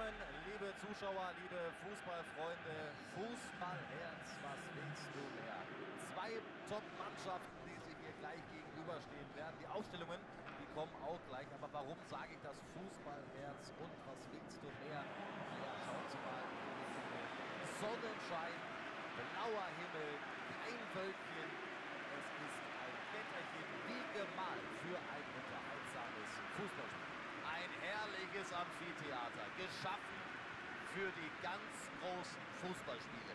willkommen, liebe Zuschauer, liebe Fußballfreunde, Fußballherz, was willst du mehr? Zwei Top-Mannschaften, die sich hier gleich gegenüberstehen werden. Die Aufstellungen, die kommen auch gleich. Aber warum sage ich das? Fußballherz und was willst du mehr? Ja, schauen Sie mal. Sonnenschein, blauer Himmel, kein Wölkchen. Es ist ein Wetterchen wie gemalt für ein unterhaltsames Fußballspiel. Ein herrliches Amphitheater, geschaffen für die ganz großen Fußballspiele.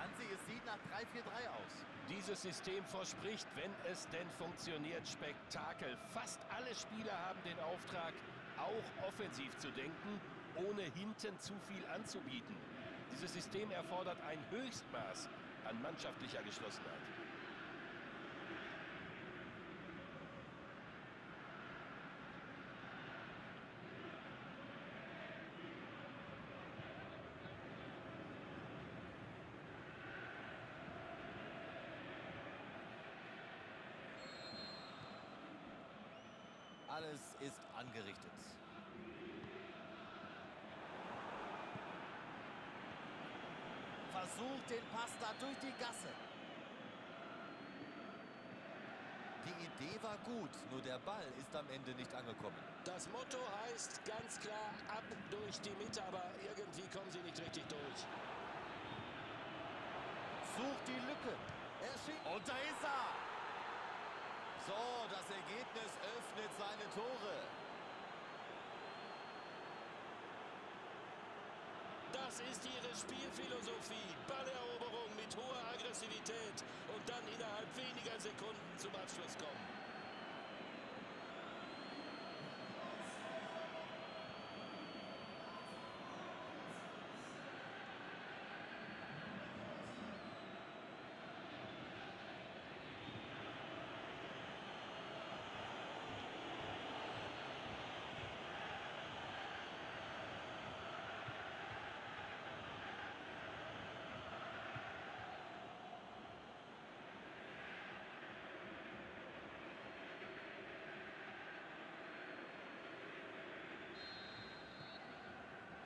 Hansi, es sieht nach 3-4-3 aus. Dieses System verspricht, wenn es denn funktioniert, Spektakel. Fast alle Spieler haben den Auftrag, auch offensiv zu denken, ohne hinten zu viel anzubieten. Dieses System erfordert ein Höchstmaß an mannschaftlicher Geschlossenheit. Alles ist angerichtet. Versucht den Pass da durch die Gasse. Die Idee war gut, nur der Ball ist am Ende nicht angekommen. Das Motto heißt ganz klar, ab durch die Mitte, aber irgendwie kommen sie nicht richtig durch. Sucht die Lücke. Er schießt. Und da ist er! So, das Ergebnis öffnet seine Tore. Das ist ihre Spielphilosophie. Balleroberung mit hoher Aggressivität und dann innerhalb weniger Sekunden zum Abschluss kommen.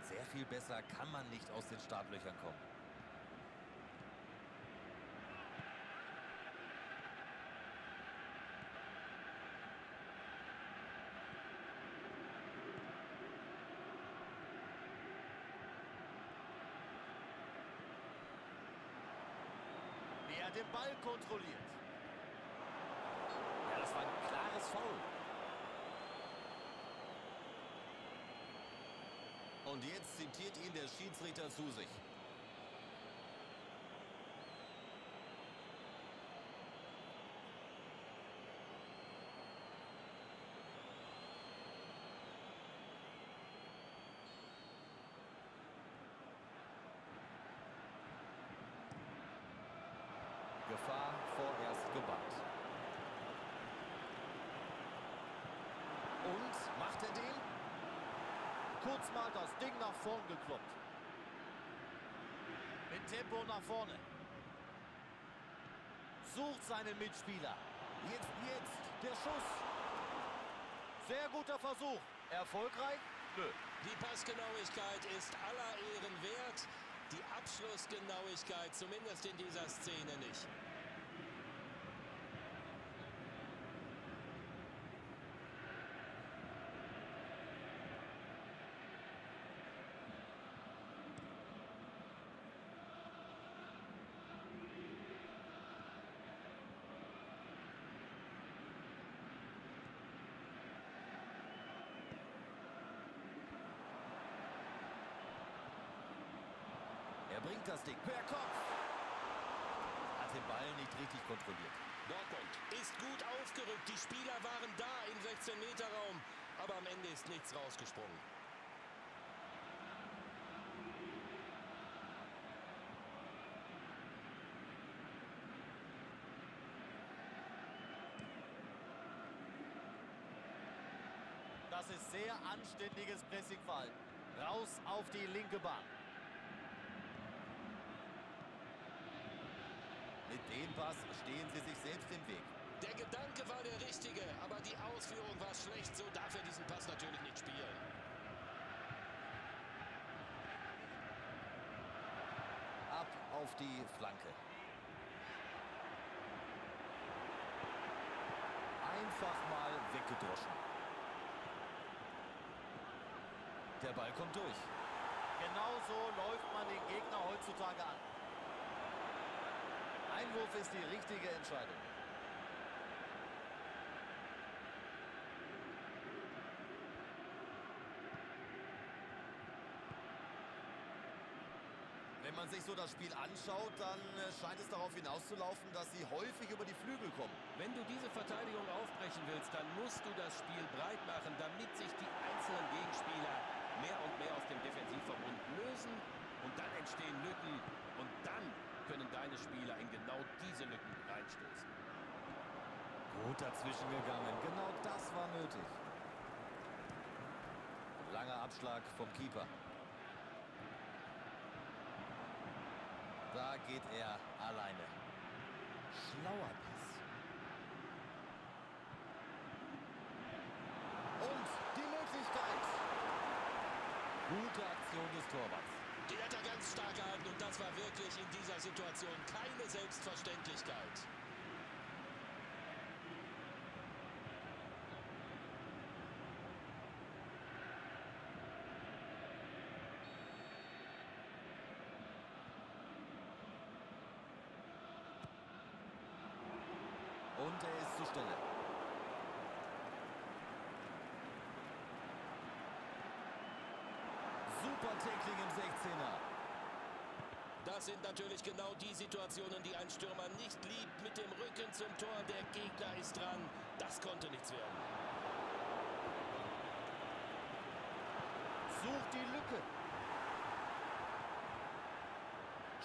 Sehr viel besser kann man nicht aus den Startlöchern kommen. Wer den Ball kontrolliert. Ja, das war ein klares Foul. Und jetzt zitiert ihn der Schiedsrichter zu sich. Gefahr vorerst gebannt. Und macht er den? Kurz mal das Ding nach vorn gekloppt. Mit Tempo nach vorne. Sucht seinen Mitspieler. Jetzt, der Schuss. Sehr guter Versuch. Erfolgreich? Nö. Die Passgenauigkeit ist aller Ehren wert. Die Abschlussgenauigkeit, zumindest in dieser Szene, nicht. Bringt das Ding per Kopf. Hat den Ball nicht richtig kontrolliert. Dortmund ist gut aufgerückt. Die Spieler waren da im 16-Meter-Raum. Aber am Ende ist nichts rausgesprungen. Das ist sehr anständiges Pressingverhalten. Raus auf die linke Bahn. Mit dem Pass stehen sie sich selbst im Weg. Der Gedanke war der richtige, aber die Ausführung war schlecht. So darf er diesen Pass natürlich. auf die Flanke. Einfach mal weggedroschen. Der Ball kommt durch. Genauso läuft man den Gegner heutzutage an. Einwurf ist die richtige Entscheidung. Wenn man sich so das Spiel anschaut, dann scheint es darauf hinauszulaufen, dass sie häufig über die Flügel kommen. Wenn du diese Verteidigung aufbrechen willst, dann musst du das Spiel breit machen, damit sich die einzelnen Gegenspieler mehr und mehr aus dem Defensivverbund lösen. Und dann entstehen Lücken und dann können deine Spieler in genau diese Lücken reinstoßen. Gut dazwischen gegangen, genau das war nötig. Langer Abschlag vom Keeper. Da geht er alleine. Schlauer Pass. Und die Möglichkeit. Gute Aktion des Torwarts. Die hat er ganz stark gehalten und das war wirklich in dieser Situation keine Selbstverständlichkeit. Und er ist zur Stelle. Super Tackling im 16er. Das sind natürlich genau die Situationen, die ein Stürmer nicht liebt. Mit dem Rücken zum Tor, der Gegner ist dran. Das konnte nichts werden. Sucht die Lücke.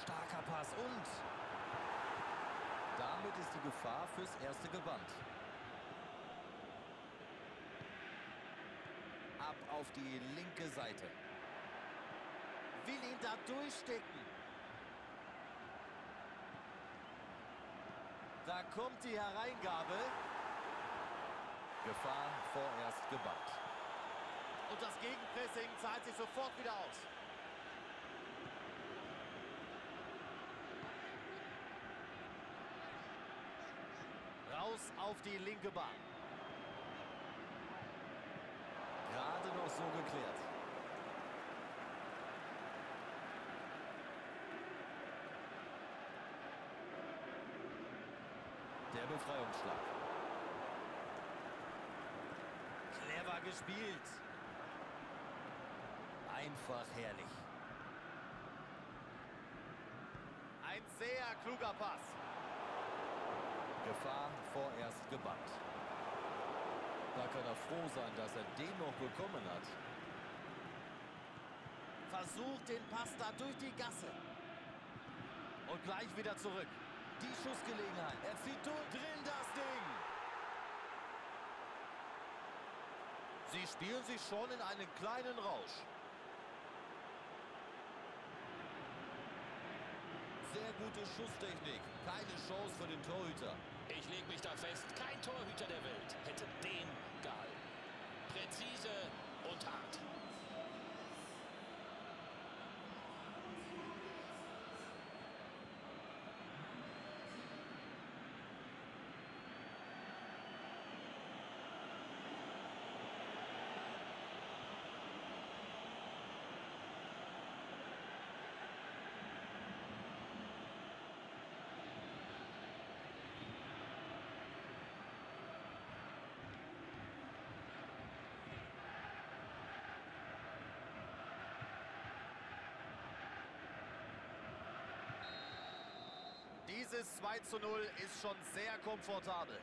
Starker Pass und... Damit ist die Gefahr fürs Erste gebannt. Ab auf die linke Seite. Will ihn da durchstecken. Da kommt die Hereingabe. Gefahr vorerst gebannt. Und das Gegenpressing zahlt sich sofort wieder aus. Raus auf die linke Bahn. Gerade noch so geklärt. Der Befreiungsschlag. Clever gespielt. Einfach herrlich. Ein sehr kluger Pass. Gefahr vorerst gebannt. Da kann er froh sein, dass er den noch bekommen hat. Versucht den Pass da durch die Gasse. Und gleich wieder zurück. Die Schussgelegenheit. Er zieht durch, drin das Ding. Sie spielen sich schon in einen kleinen Rausch. Sehr gute Schusstechnik. Keine Chance für den Torhüter. Ich lege mich da fest, kein Torhüter der Welt hätte den gehalten. Präzise und hart. Dieses 2:0 ist schon sehr komfortabel.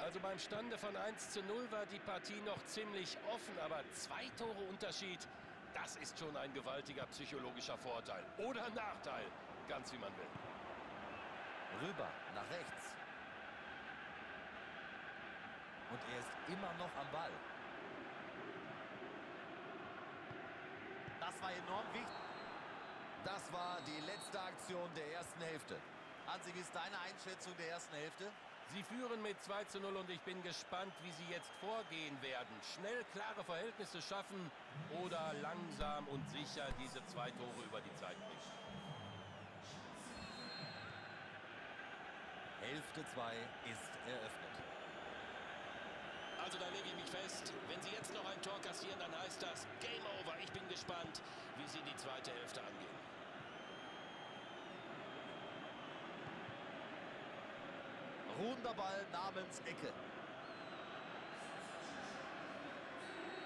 Also beim Stande von 1:0 war die Partie noch ziemlich offen, aber 2 Tore Unterschied, das ist schon ein gewaltiger psychologischer Vorteil. Oder Nachteil, ganz wie man will. Rüber, nach rechts. Und er ist immer noch am Ball. Das war enorm wichtig. Das war die letzte Aktion der ersten Hälfte. Hansi, wie ist deine Einschätzung der ersten Hälfte? Sie führen mit 2:0 und ich bin gespannt, wie sie jetzt vorgehen werden. Schnell klare Verhältnisse schaffen oder langsam und sicher diese 2 Tore über die Zeit bringen. Hälfte 2 ist eröffnet. Also da lege ich mich fest, wenn sie jetzt noch ein Tor kassieren, dann heißt das Game Over. Ich bin gespannt, wie sie die zweite Hälfte angehen. Ruhender Ball namens Ecke.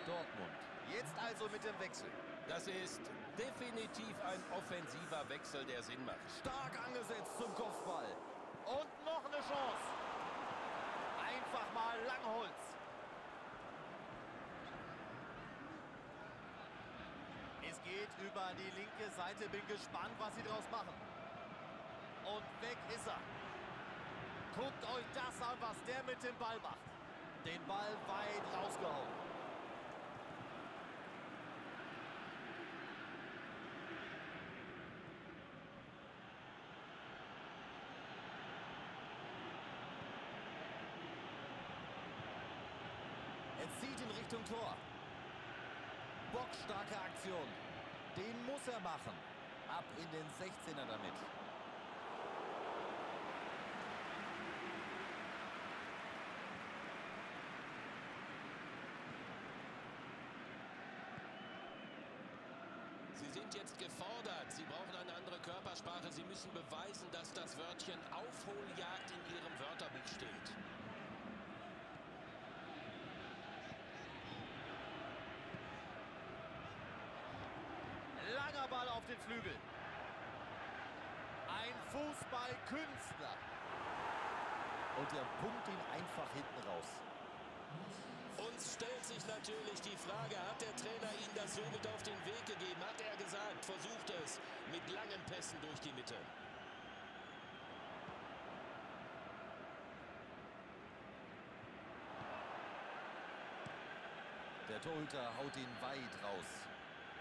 Dortmund. Jetzt also mit dem Wechsel. Das ist definitiv ein offensiver Wechsel, der Sinn macht. Stark angesetzt zum Kopfball. Und noch eine Chance. Einfach mal Langholz. Es geht über die linke Seite. Bin gespannt, was sie daraus machen. Und weg ist er. Guckt euch das an, was der mit dem Ball macht. Den Ball weit rausgehauen. Zieht in Richtung Tor. Bockstarke Aktion. Den muss er machen. Ab in den 16er damit. Sie sind jetzt gefordert. Sie brauchen eine andere Körpersprache. Sie müssen beweisen, dass das Wörtchen Aufholjagd in ihrem Wörterbuch steht. Langer Ball auf den Flügel. Ein Fußballkünstler. Und er pumpt ihn einfach hinten raus. Uns stellt sich natürlich die Frage, hat der Trainer Ihnen das so mit auf den Weg gegeben? Hat er gesagt, versucht es mit langen Pässen durch die Mitte. Der Torhüter haut ihn weit raus.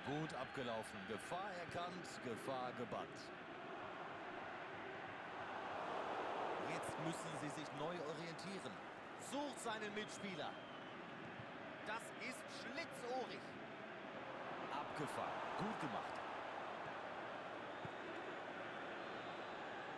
Gut abgelaufen. Gefahr erkannt, Gefahr gebannt. Jetzt müssen sie sich neu orientieren. Sucht seinen Mitspieler. Das ist schlitzohrig. Abgefangen. Gut gemacht.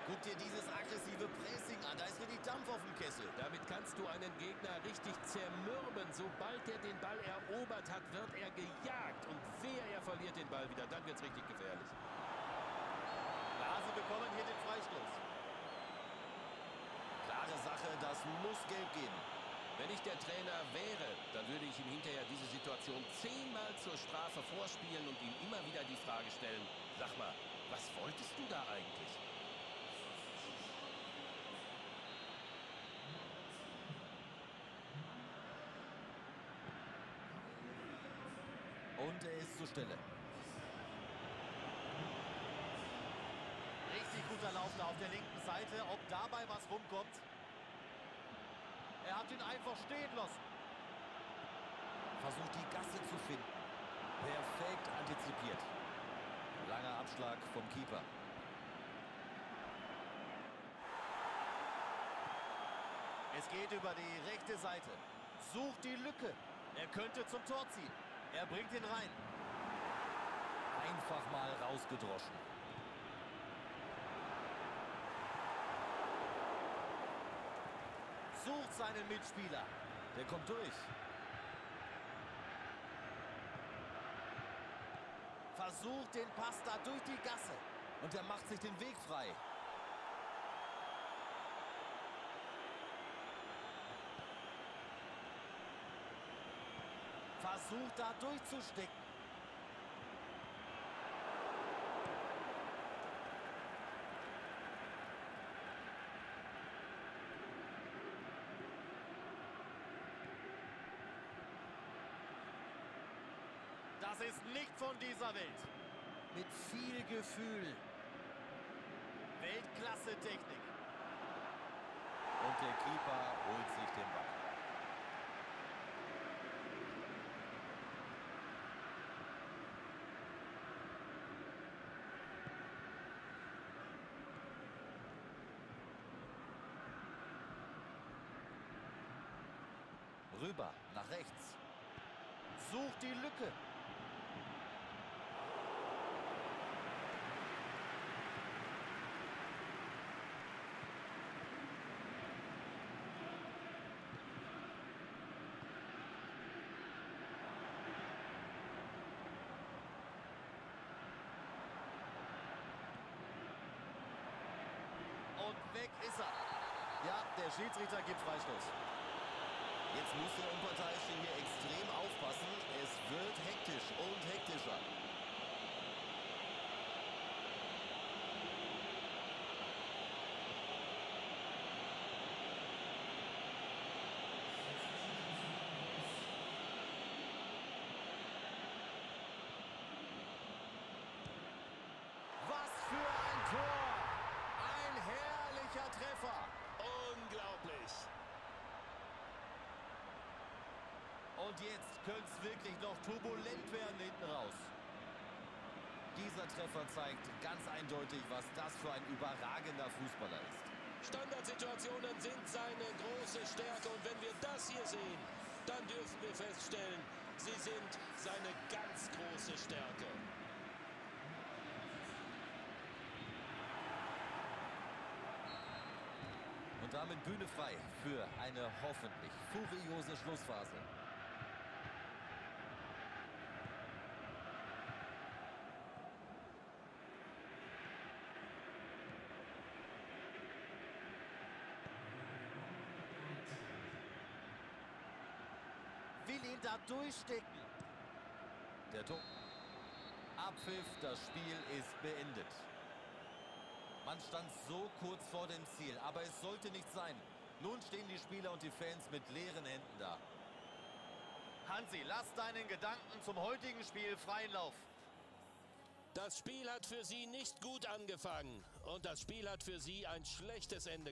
Guck dir dieses aggressive Pressing an. Da ist richtig Dampf auf dem Kessel. Damit kannst du einen Gegner richtig zermürben. Sobald er den Ball erobert hat, wird er gejagt. Und wehe, er verliert den Ball wieder. Dann wird es richtig gefährlich. Ja, sie bekommen hier den Freistoß. Klare Sache, das muss Gelb geben. Wenn ich der Trainer wäre, dann würde ich ihm hinterher diese Situation 10-mal zur Strafe vorspielen und ihm immer wieder die Frage stellen, sag mal, was wolltest du da eigentlich? Und er ist zur Stelle. Richtig guter Lauf da auf der linken Seite. Ob dabei was rumkommt. Er hat ihn einfach stehen lassen. Versucht die Gasse zu finden. Perfekt antizipiert. Langer Abschlag vom Keeper. Es geht über die rechte Seite. Sucht die Lücke. Er könnte zum Tor ziehen. Er bringt ihn rein. Einfach mal rausgedroschen. Sucht seinen Mitspieler. Der kommt durch. Versucht den Pass da durch die Gasse. Und er macht sich den Weg frei. Versucht da durchzustecken. Das ist nicht von dieser Welt. Mit viel Gefühl. Weltklasse-Technik. Und der Keeper holt sich den Ball. Rüber, nach rechts. Sucht die Lücke. und weg ist er. Ja, der Schiedsrichter gibt Freistoß. Jetzt muss der Unparteiische hier extrem aufpassen. Es wird hektisch und hektischer. Und jetzt könnte es wirklich noch turbulent werden hinten raus. Dieser Treffer zeigt ganz eindeutig, was das für ein überragender Fußballer ist. Standardsituationen sind seine große Stärke. Und wenn wir das hier sehen, dann dürfen wir feststellen, sie sind seine ganz große Stärke. Und damit Bühne frei für eine hoffentlich furiose Schlussphase. Will ihn da durchstecken. Der Tor. Abpfiff, das Spiel ist beendet. Man stand so kurz vor dem Ziel, aber es sollte nicht sein. Nun stehen die Spieler und die Fans mit leeren Händen da. Hansi, lass deinen Gedanken zum heutigen Spiel freien Lauf. Das Spiel hat für sie nicht gut angefangen und das Spiel hat für sie ein schlechtes Ende.